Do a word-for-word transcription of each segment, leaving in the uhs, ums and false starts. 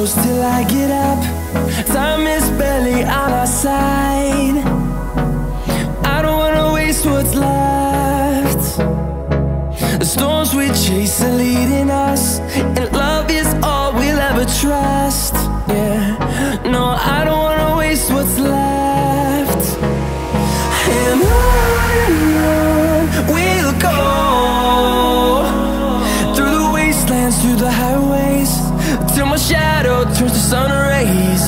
close till I get up. Time is barely on our side. I don't wanna waste what's left. The storms we chase are leading us, and love is all we'll ever trust. Yeah, no, I don't wanna waste what's left. And on we'll go, through the wastelands, through the highways, till my shadow turns to sun rays.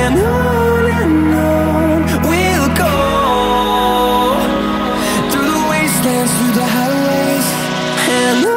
And on and on we'll go, through the wastelands, through the highways, and on.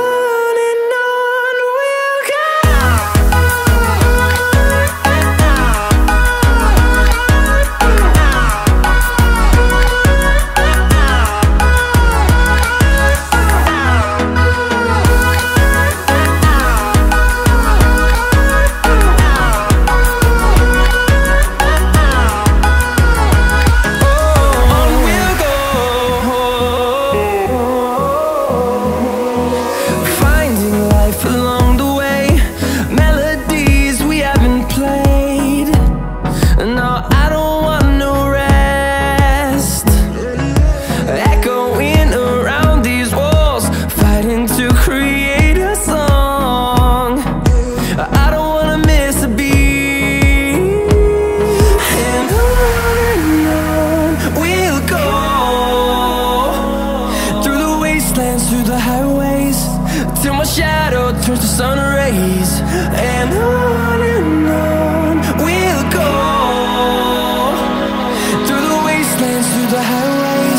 Through the highways, till my shadow turns to sun rays. And on and on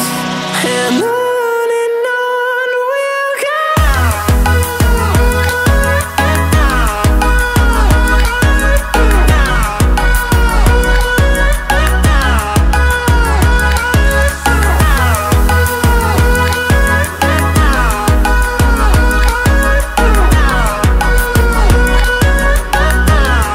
we'll go, through the wastelands, through the highways, and on.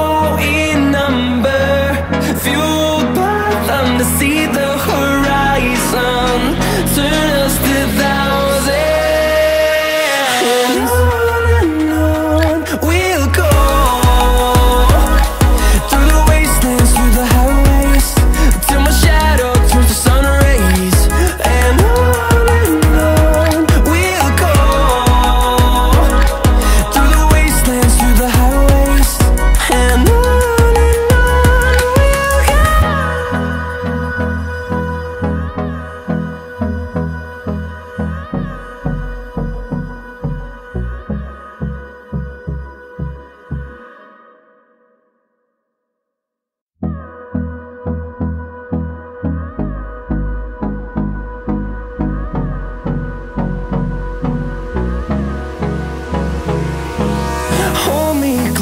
in number, fueled by them to see the horizon, turn us to thousands. And on and on we'll go, through the wastelands, through the highways, till my shadow turns to sun rays. And on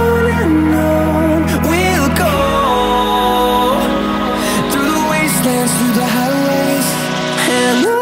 and on we'll go, through the wastelands, through the highways, and on.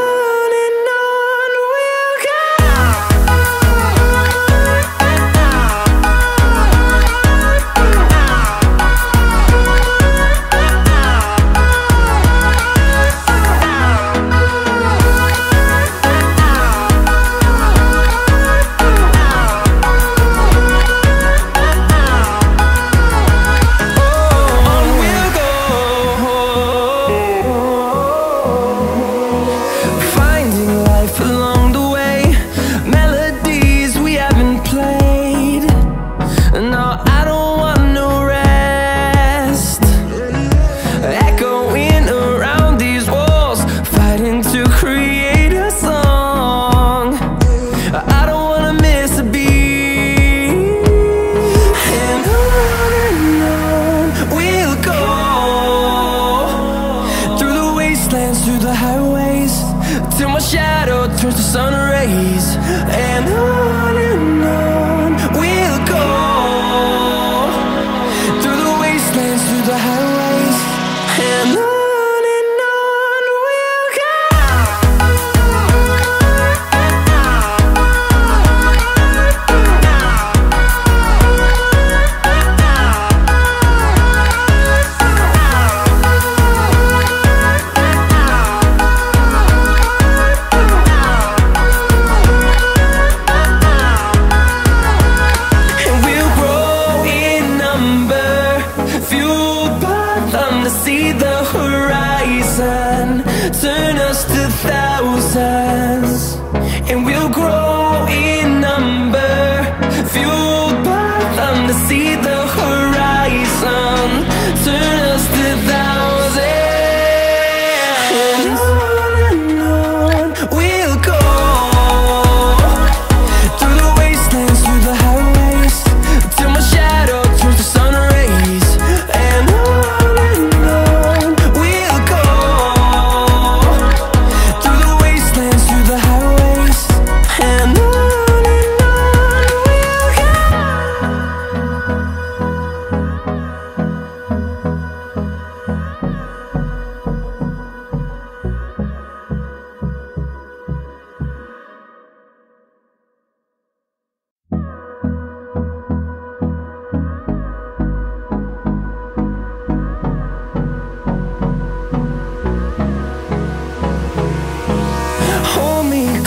sun rays, and on and on we'll go, through the wastelands, through the highways, and on. See the horizon, turn us to thousands, and we'll grow in number, fueled by them to see the horizon, turn us to thousands, and on and on we'll go, through the wastelands, through the highways, till my shadow turns to sun rays, and on and on